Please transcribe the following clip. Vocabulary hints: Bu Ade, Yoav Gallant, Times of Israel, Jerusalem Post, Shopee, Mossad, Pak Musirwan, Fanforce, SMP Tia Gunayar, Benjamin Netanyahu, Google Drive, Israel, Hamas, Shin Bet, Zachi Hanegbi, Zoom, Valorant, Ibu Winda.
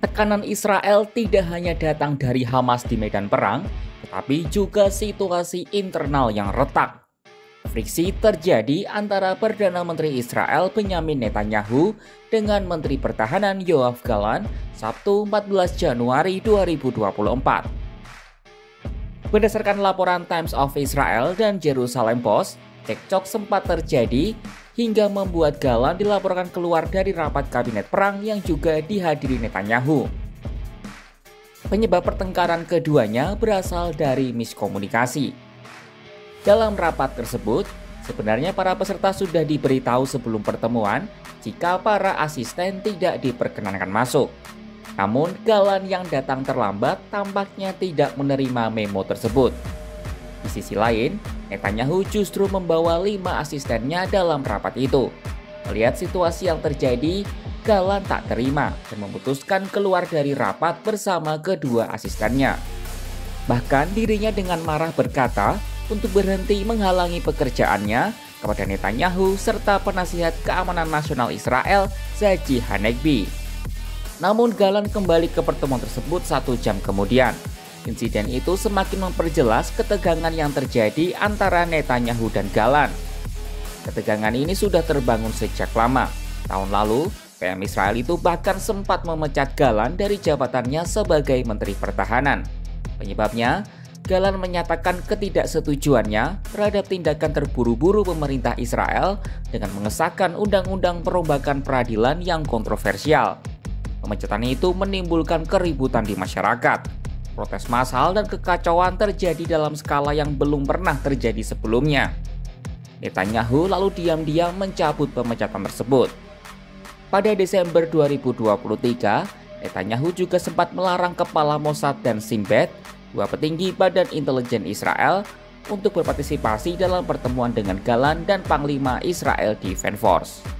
Tekanan Israel tidak hanya datang dari Hamas di medan perang, tetapi juga situasi internal yang retak. Friksi terjadi antara Perdana Menteri Israel Benjamin Netanyahu dengan Menteri Pertahanan Yoav Gallant Sabtu 14 Januari 2024. Berdasarkan laporan Times of Israel dan Jerusalem Post, cekcok sempat terjadi hingga membuat Gallant dilaporkan keluar dari rapat kabinet perang yang juga dihadiri Netanyahu. Penyebab pertengkaran keduanya berasal dari miskomunikasi. Dalam rapat tersebut, sebenarnya para peserta sudah diberitahu sebelum pertemuan jika para asisten tidak diperkenankan masuk. Namun, Gallant yang datang terlambat tampaknya tidak menerima memo tersebut. Di sisi lain, Netanyahu justru membawa 5 asistennya dalam rapat itu. Melihat situasi yang terjadi, Gallant tak terima dan memutuskan keluar dari rapat bersama kedua asistennya. Bahkan dirinya dengan marah berkata untuk berhenti menghalangi pekerjaannya kepada Netanyahu serta penasihat keamanan nasional Israel, Zachi Hanegbi. Namun Gallant kembali ke pertemuan tersebut 1 jam kemudian. Insiden itu semakin memperjelas ketegangan yang terjadi antara Netanyahu dan Gallant. Ketegangan ini sudah terbangun sejak lama. Tahun lalu, PM Israel itu bahkan sempat memecat Gallant dari jabatannya sebagai Menteri Pertahanan. Penyebabnya, Gallant menyatakan ketidaksetujuannya terhadap tindakan terburu-buru pemerintah Israel dengan mengesahkan undang-undang perombakan peradilan yang kontroversial. Pemecatan itu menimbulkan keributan di masyarakat. Protes massal dan kekacauan terjadi dalam skala yang belum pernah terjadi sebelumnya. Netanyahu lalu diam-diam mencabut pemecatan tersebut. Pada Desember 2023, Netanyahu juga sempat melarang kepala Mossad dan Shin Bet, 2 petinggi badan intelijen Israel, untuk berpartisipasi dalam pertemuan dengan Gallant dan Panglima Israel di Fanforce.